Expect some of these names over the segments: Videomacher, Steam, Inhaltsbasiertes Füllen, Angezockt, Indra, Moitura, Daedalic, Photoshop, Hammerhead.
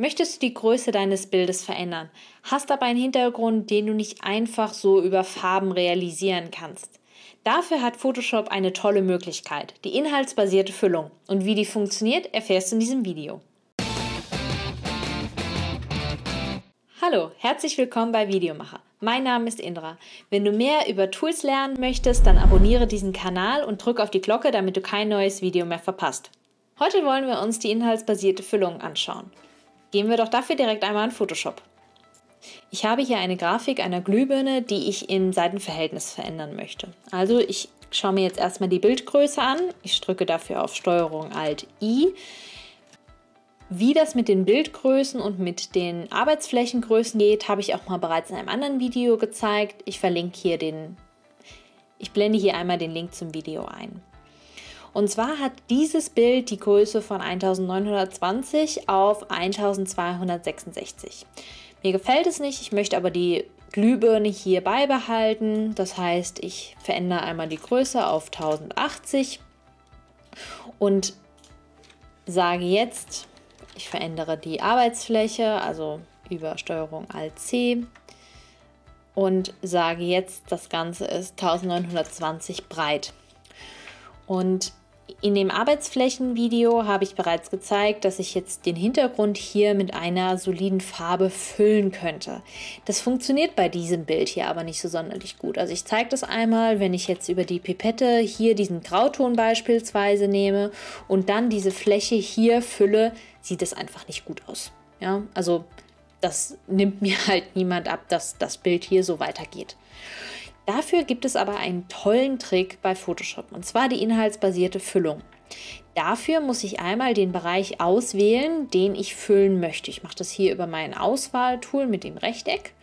Möchtest du die Größe deines Bildes verändern, hast aber einen Hintergrund, den du nicht einfach so über Farben realisieren kannst. Dafür hat Photoshop eine tolle Möglichkeit, die inhaltsbasierte Füllung. Und wie die funktioniert, erfährst du in diesem Video. Hallo, herzlich willkommen bei Videomacher. Mein Name ist Indra. Wenn du mehr über Tools lernen möchtest, dann abonniere diesen Kanal und drück auf die Glocke, damit du kein neues Video mehr verpasst. Heute wollen wir uns die inhaltsbasierte Füllung anschauen. Gehen wir doch dafür direkt einmal in Photoshop. Ich habe hier eine Grafik einer Glühbirne, die ich im Seitenverhältnis verändern möchte. Also ich schaue mir jetzt erstmal die Bildgröße an. Ich drücke dafür auf STRG Alt-I. Wie das mit den Bildgrößen und mit den Arbeitsflächengrößen geht, habe ich auch mal bereits in einem anderen Video gezeigt. Ich blende hier einmal den Link zum Video ein. Und zwar hat dieses Bild die Größe von 1920 auf 1266. Mir gefällt es nicht, ich möchte aber die Glühbirne hier beibehalten. Das heißt, ich verändere einmal die Größe auf 1080 und sage jetzt, ich verändere die Arbeitsfläche, also über STRG Alt-C und sage jetzt, das Ganze ist 1920 breit. Und in dem Arbeitsflächenvideo habe ich bereits gezeigt, dass ich jetzt den Hintergrund hier mit einer soliden Farbe füllen könnte. Das funktioniert bei diesem Bild hier aber nicht so sonderlich gut. Also ich zeige das einmal, wenn ich jetzt über die Pipette hier diesen Grauton beispielsweise nehme und dann diese Fläche hier fülle, sieht das einfach nicht gut aus. Ja, also das nimmt mir halt niemand ab, dass das Bild hier so weitergeht. Dafür gibt es aber einen tollen Trick bei Photoshop, und zwar die inhaltsbasierte Füllung. Dafür muss ich einmal den Bereich auswählen, den ich füllen möchte. Ich mache das hier über mein Auswahltool mit dem Rechteck.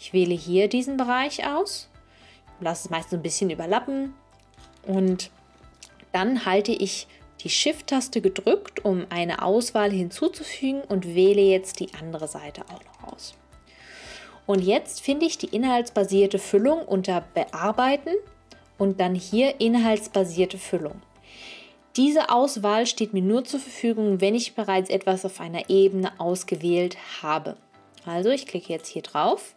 Ich wähle hier diesen Bereich aus, lasse es meist so ein bisschen überlappen und dann halte ich die Shift-Taste gedrückt, um eine Auswahl hinzuzufügen und wähle jetzt die andere Seite auch noch aus. Und jetzt finde ich die inhaltsbasierte Füllung unter Bearbeiten und dann hier inhaltsbasierte Füllung. Diese Auswahl steht mir nur zur Verfügung, wenn ich bereits etwas auf einer Ebene ausgewählt habe. Also ich klicke jetzt hier drauf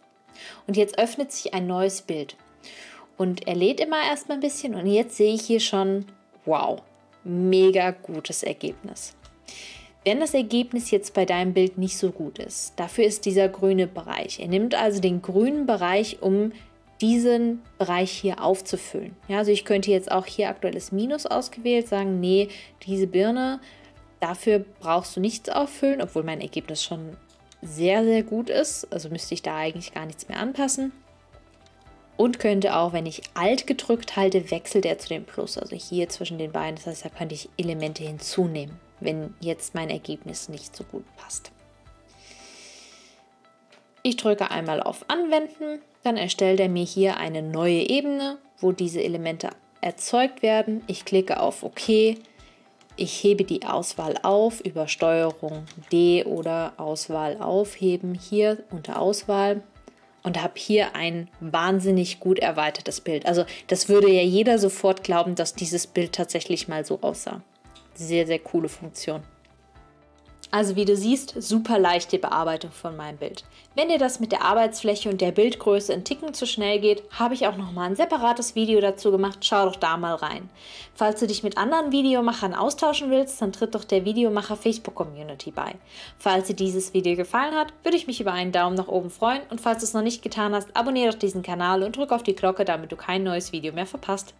und jetzt öffnet sich ein neues Bild. Und er lädt immer erstmal ein bisschen und jetzt sehe ich hier schon, wow, mega gutes Ergebnis. Wenn das Ergebnis jetzt bei deinem Bild nicht so gut ist, dafür ist dieser grüne Bereich. Er nimmt also den grünen Bereich, um diesen Bereich hier aufzufüllen. Ja, also ich könnte jetzt auch hier aktuelles Minus ausgewählt sagen, nee, diese Birne, dafür brauchst du nichts auffüllen, obwohl mein Ergebnis schon sehr, sehr gut ist. Also müsste ich da eigentlich gar nichts mehr anpassen. Und könnte auch, wenn ich Alt gedrückt halte, wechselt er zu dem Plus. Also hier zwischen den beiden, das heißt, da könnte ich Elemente hinzunehmen, wenn jetzt mein Ergebnis nicht so gut passt. Ich drücke einmal auf Anwenden, dann erstellt er mir hier eine neue Ebene, wo diese Elemente erzeugt werden. Ich klicke auf OK, ich hebe die Auswahl auf über STRG D oder Auswahl aufheben, hier unter Auswahl und habe hier ein wahnsinnig gut erweitertes Bild. Also das würde ja jeder sofort glauben, dass dieses Bild tatsächlich mal so aussah. Sehr, sehr coole Funktion. Also wie du siehst, super leicht die Bearbeitung von meinem Bild. Wenn dir das mit der Arbeitsfläche und der Bildgröße ein Ticken zu schnell geht, habe ich auch nochmal ein separates Video dazu gemacht. Schau doch da mal rein. Falls du dich mit anderen Videomachern austauschen willst, dann tritt doch der Videomacher Facebook-Community bei. Falls dir dieses Video gefallen hat, würde ich mich über einen Daumen nach oben freuen. Und falls du es noch nicht getan hast, abonniere doch diesen Kanal und drück auf die Glocke, damit du kein neues Video mehr verpasst.